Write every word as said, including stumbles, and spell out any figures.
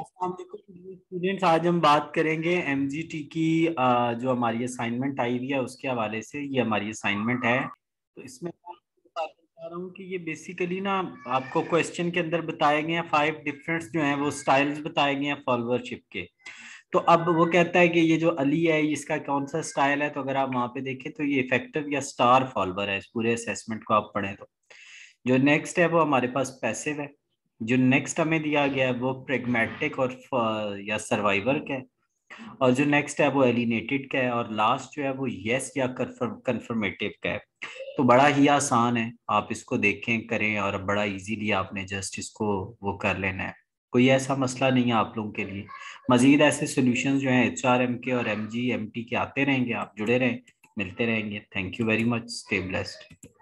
Students, आज हम बात करेंगे एमजीटी की जो हमारी असाइनमेंट आई हुई है उसके हवाले से। ये हमारी असाइनमेंट है, तो इसमें मैं बताना चाह रहा हूँ कि ये बेसिकली ना आपको क्वेश्चन के अंदर बताए गए हैं फाइव डिफरेंट जो हैं वो स्टाइल्स बताए गए हैं फॉलोअरशिप के। तो अब वो कहता है कि ये जो अली है इसका कौन सा स्टाइल है, तो अगर आप वहाँ पे देखें तो ये इफेक्टिव या स्टार फॉलोअर है। इस पूरे असेसमेंट को आप पढ़ें तो जो नेक्स्ट है वो हमारे पास पैसिव है। जो नेक्स्ट हमें दिया गया है वो प्रेग्मेटिक और या सर्वाइवर का है, और जो नेक्स्ट है वो एलिनेटेड का है, और लास्ट जो है वो येस या कन्फर्मेटिव का है। तो बड़ा ही आसान है, आप इसको देखें करें और बड़ा इजीली आपने जस्ट इसको वो कर लेना है। कोई ऐसा मसला नहीं है आप लोगों के लिए। मजीद ऐसे सॉल्यूशंस जो हैं एच आर एम के और एम जी एम टी के आते रहेंगे। आप जुड़े रहें, मिलते रहेंगे। Thank you very much, stay blessed.